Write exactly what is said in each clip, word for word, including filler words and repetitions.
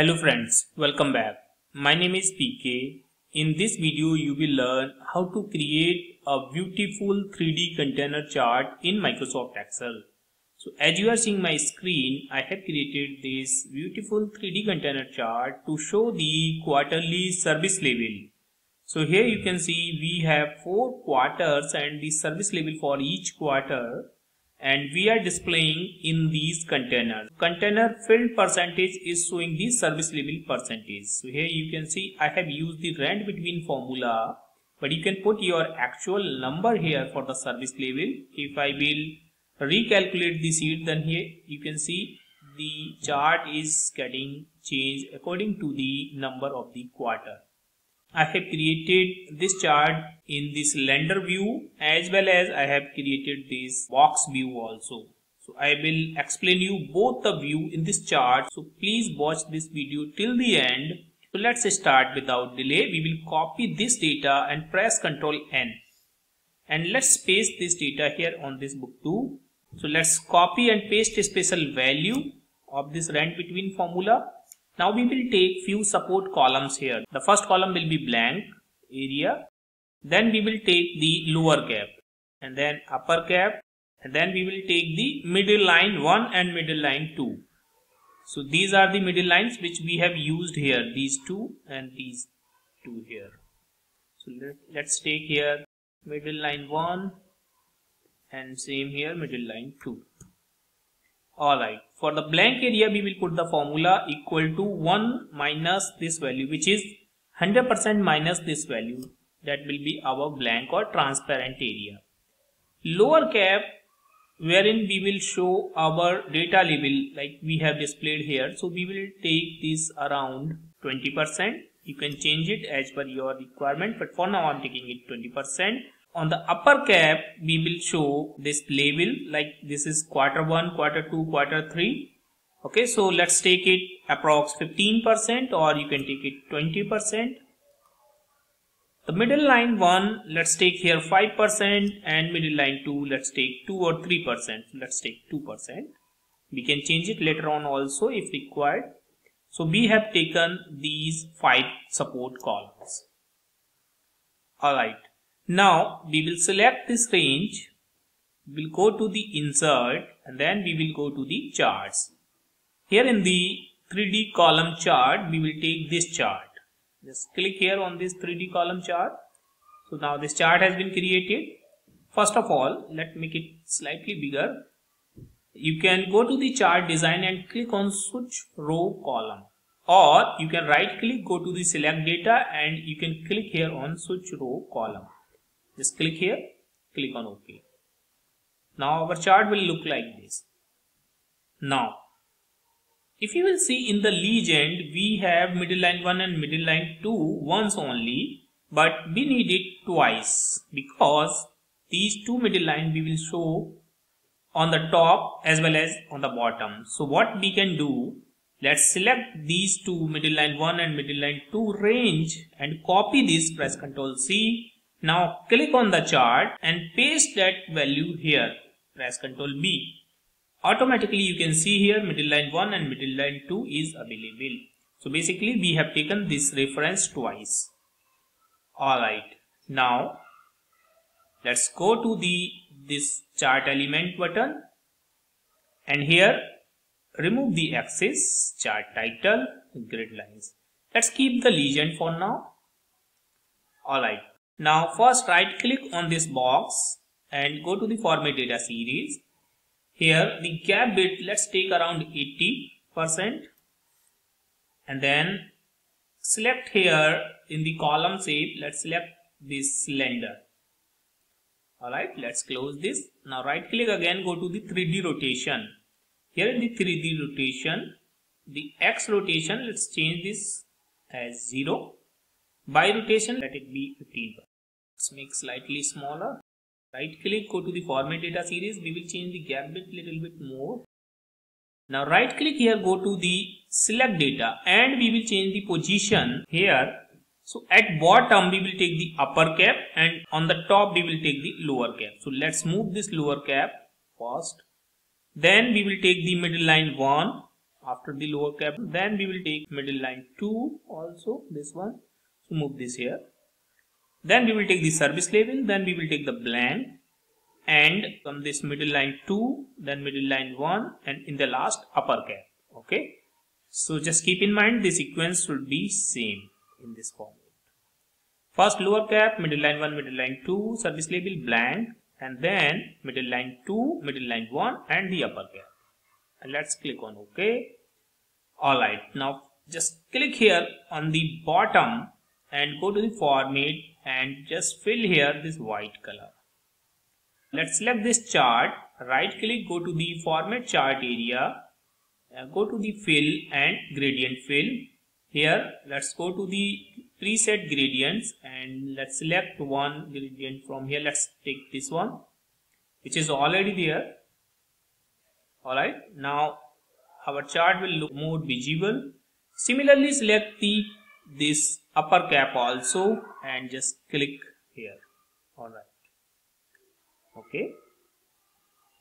Hello friends, welcome back. My name is P K. In this video, you will learn how to create a beautiful three D container chart in Microsoft Excel. So as you are seeing my screen, I have created this beautiful three D container chart to show the quarterly service level. So here you can see we have four quarters and the service level for each quarter. And we are displaying in these containers. Container filled percentage is showing the service level percentage. So here you can see I have used the rand between formula, but you can put your actual number here for the service level. If I will recalculate the sheet, then here you can see the chart is getting changed according to the number of the quarter. I have created this chart in this lender view as well as I have created this box view also. So I will explain you both the view in this chart. So please watch this video till the end. So let's start without delay. We will copy this data and press control N. And let's paste this data here on this book two. So let's copy and paste a special value of this rand between formula. Now we will take few support columns here. The first column will be blank area. Then we will take the lower gap and then upper gap. And then we will take the middle line one and middle line two. So these are the middle lines which we have used here. These two and these two here. So let, let's take here middle line one and same here middle line two. Alright, for the blank area we will put the formula equal to one minus this value, which is one hundred percent minus this value. That will be our blank or transparent area. Lower cap, wherein we will show our data level like we have displayed here. So we will take this around twenty percent. You can change it as per your requirement, but for now I am taking it twenty percent. On the upper cap, we will show this label like this is quarter one, quarter two, quarter three. Okay, so let's take it approx fifteen percent or you can take it twenty percent. The middle line one, let's take here five percent and middle line two, let's take two or three percent. Let's take two percent. We can change it later on also if required. So we have taken these five support columns. Alright. Now we will select this range, we will go to the insert and then we will go to the charts. Here in the three D column chart, we will take this chart. Just click here on this three D column chart. So now this chart has been created. First of all, let's make it slightly bigger. You can go to the chart design and click on switch row column. Or you can right click, go to the select data and you can click here on switch row column. Just click here, click on OK. Now our chart will look like this. Now, if you will see in the legend, we have middle line one and middle line two once only, but we need it twice because these two middle lines we will show on the top as well as on the bottom. So what we can do, let's select these two middle line one and middle line two range and copy this, press control C. Now click on the chart and paste that value here, press control B. Automatically you can see here middle line one and middle line two is available. So basically we have taken this reference twice. Alright, now let's go to the this chart element button and here remove the axis, chart title, grid lines. Let's keep the legend for now. Alright. Now first right click on this box and go to the format data series. Here the gap bit, let's take around eighty percent and then select here in the column shape, let's select this cylinder. Alright, let's close this. Now right click again, go to the three D rotation. Here in the three D rotation, the X rotation, let's change this as zero. By rotation, let it be fifteen percent. Let's make slightly smaller. Right click, go to the format data series. We will change the gap bit little bit more. Now right click here, go to the select data and we will change the position here. So at bottom, we will take the upper cap and on the top, we will take the lower cap. So let's move this lower cap first. Then we will take the middle line one after the lower cap. Then we will take middle line two, also this one. So move this here. Then we will take the service label. Then we will take the blank. And from this middle line two, then middle line one, and in the last upper cap. Okay. So just keep in mind the sequence should be same in this format. First lower cap, middle line one, middle line two, service label blank, and then middle line two, middle line one, and the upper cap. And let's click on OK. Alright, now just click here on the bottom and go to the format and just fill here this white color. Let's select this chart, right click, go to the format chart area, uh, go to the fill and gradient fill. Here let's go to the preset gradients and let's select one gradient from here. Let's take this one which is already there. Alright, now our chart will look more visible. Similarly, select the this upper cap also and just click here. Alright, okay.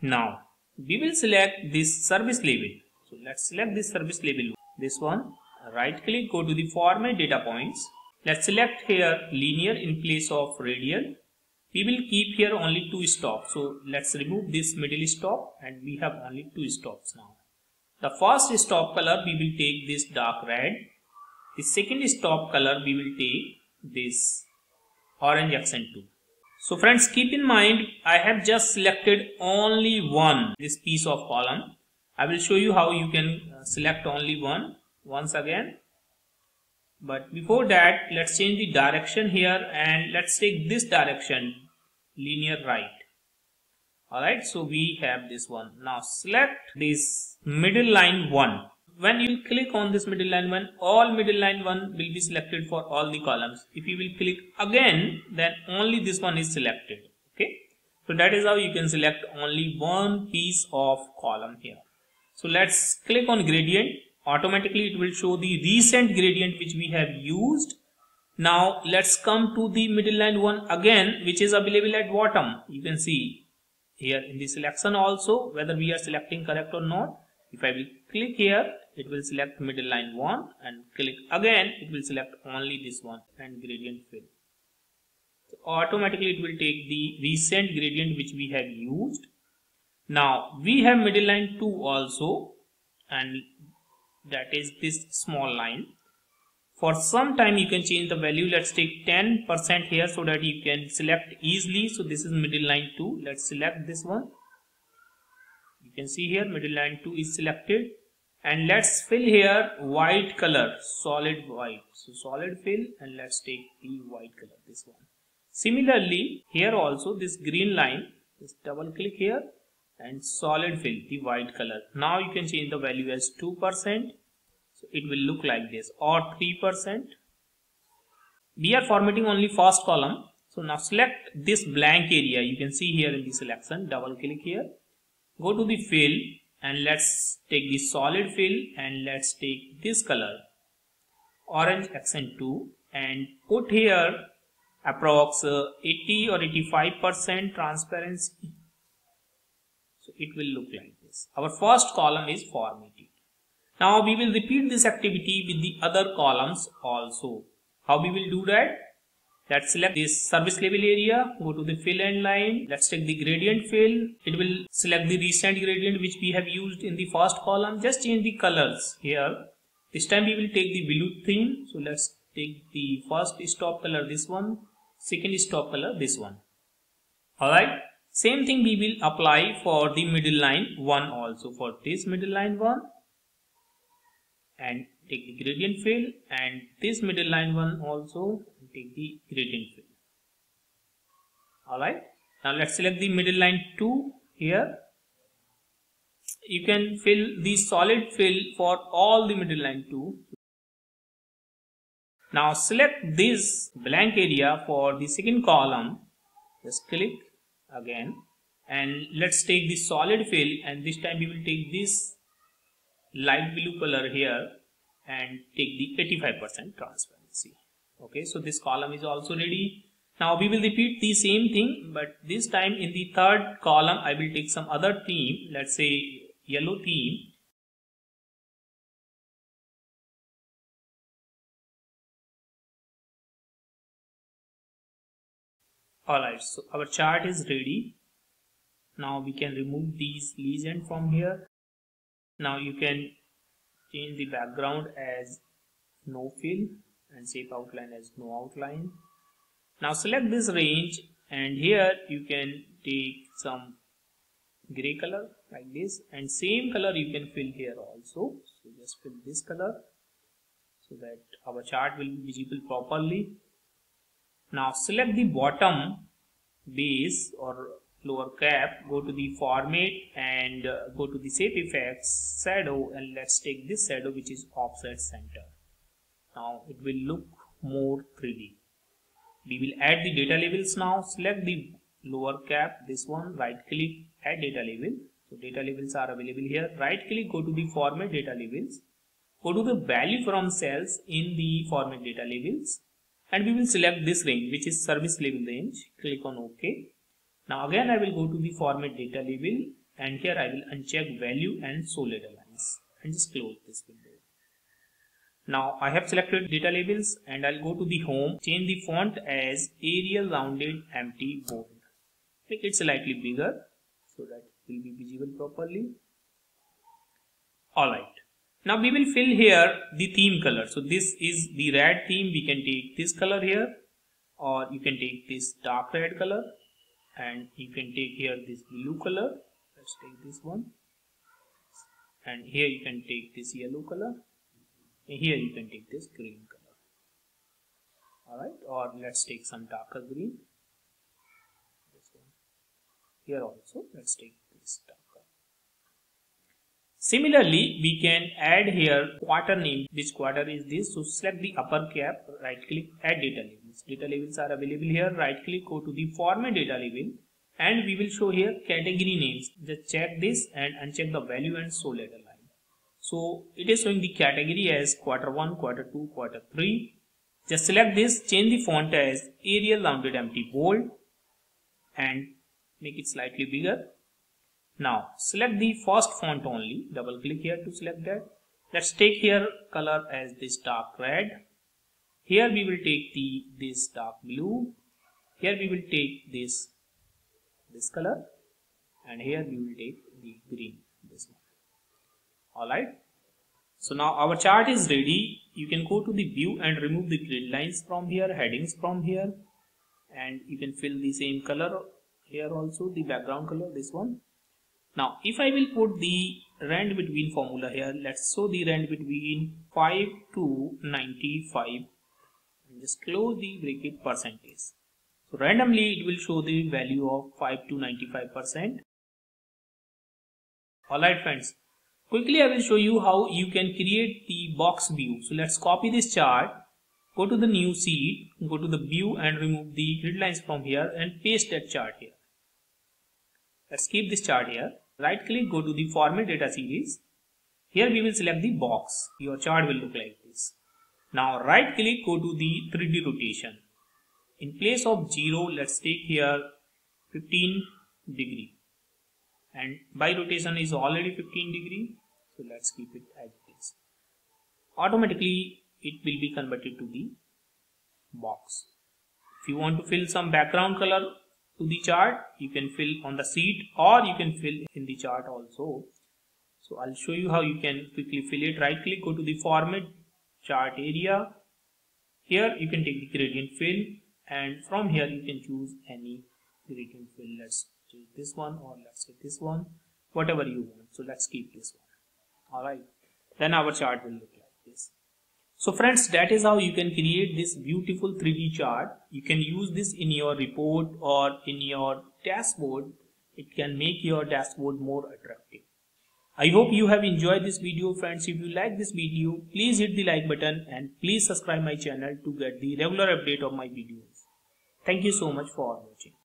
Now we will select this service label. So let's select this service label, this one. Right click, go to the format data points. Let's select here linear in place of radial. We will keep here only two stops. So let's remove this middle stop and we have only two stops now. The first stop color we will take this dark red. The second stop color we will take this orange accent two. So friends, keep in mind I have just selected only one this piece of column. I will show you how you can select only one once again. But before that, let's change the direction here and let's take this direction, linear right. Alright, so we have this one. Now select this middle line one. When you click on this middle line one, all middle line one will be selected for all the columns. If you will click again, then only this one is selected. Okay, so that is how you can select only one piece of column here. So let's click on gradient. Automatically it will show the recent gradient which we have used. Now let's come to the middle line one again, which is available at bottom. You can see here in the selection also whether we are selecting correct or not. If I will click here, it will select middle line one, and click again, it will select only this one and gradient fill. So automatically it will take the recent gradient which we have used. Now we have middle line two also, and that is this small line. For some time you can change the value. Let's take ten percent here so that you can select easily. So this is middle line two. Let's select this one. You can see here middle line two is selected, and let's fill here white color, solid white. So solid fill, and let's take the white color, this one. Similarly here also this green line, just double click here and solid fill the white color. Now you can change the value as two percent, so it will look like this, or three percent. We are formatting only first column. So now select this blank area. You can see here in the selection, double click here, go to the fill, and let's take the solid fill, and let's take this color, orange accent two, and put here approx eighty or eighty-five percent transparency. So it will look like this. Our first column is formatted. Now we will repeat this activity with the other columns also. How we will do that? Let's select this service label area, go to the fill and line. Let's take the gradient fill. It will select the recent gradient which we have used in the first column. Just change the colors here. This time we will take the blue theme. So let's take the first stop color, this one. Second stop color, this one. Alright. Same thing we will apply for the middle line one also, for this middle line one, and take the gradient fill, and this middle line one also, and take the gradient fill. Alright, now let's select the middle line two here. You can fill the solid fill for all the middle line two. Now select this blank area for the second column, just click again, and let's take the solid fill, and this time we will take this light blue color here and take the eighty-five percent transparency. Okay, so this column is also ready. Now we will repeat the same thing, but this time in the third column I will take some other theme, let's say yellow theme. Alright, so our chart is ready. Now we can remove these legend from here. Now you can change the background as no fill and shape outline as no outline. Now select this range, and here you can take some gray color like this, and same color you can fill here also. So just fill this color so that our chart will be visible properly. Now select the bottom base or lower cap, go to the format and uh, go to the shape effects, shadow, and let's take this shadow which is offset center. Now it will look more three D. We will add the data labels now. Select the lower cap, this one, right click, add data label. So data labels are available here. Right click, go to the format data labels, go to the value from cells in the format data labels, and we will select this range which is service label range. Click on OK. Now again I will go to the format data label, and here I will uncheck value and show data lines and just close this window. Now I have selected data labels, and I'll go to the home, change the font as Arial Rounded M T Bold. Make it slightly bigger so that it will be visible properly. Alright. Now we will fill here the theme color. So this is the red theme. We can take this color here, or you can take this dark red color, and you can take here this blue color. Let's take this one. And here you can take this yellow color. Here you can take this green color. Alright, or let's take some darker green. This one. Here also, let's take this darker. Similarly, we can add here quarter name. Which quarter is this? So select the upper cap, right click, add data labels. Data labels are available here. Right click, go to the format data label, and we will show here category names. Just check this and uncheck the value and show later. So it is showing the category as quarter one, quarter two, quarter three. Just select this, change the font as Arial Rounded M T Bold and make it slightly bigger. Now select the first font only, double click here to select that. Let's take here color as this dark red. Here we will take the this dark blue. Here we will take this, this color, and here we will take the green, this one. Alright, so now our chart is ready. You can go to the view and remove the grid lines from here, headings from here, and you can fill the same color here also, the background color, this one. Now if I will put the rand between formula here, let's show the rand between five to ninety-five and just close the bracket percentage. So randomly it will show the value of five to ninety-five percent. Alright friends. Quickly I will show you how you can create the box view. So let's copy this chart, go to the new sheet, go to the view and remove the grid lines from here and paste that chart here. Let's keep this chart here. Right click, go to the format data series. Here we will select the box. Your chart will look like this. Now right click, go to the three D rotation. In place of zero, let's take here fifteen degree. And by rotation is already fifteen degree, so let's keep it as it is. Automatically it will be converted to the box. If you want to fill some background color to the chart, you can fill on the sheet or you can fill in the chart also. So I'll show you how you can quickly fill it. Right click, go to the format chart area. Here you can take the gradient fill, and from here you can choose any gradient fill. Let's this one, or let's take this one, whatever you want. So let's keep this one. Alright, then our chart will look like this. So friends, that is how you can create this beautiful three D chart. You can use this in your report or in your dashboard. It can make your dashboard more attractive. I hope you have enjoyed this video, friends. If you like this video, please hit the like button and please subscribe my channel to get the regular update of my videos. Thank you so much for watching.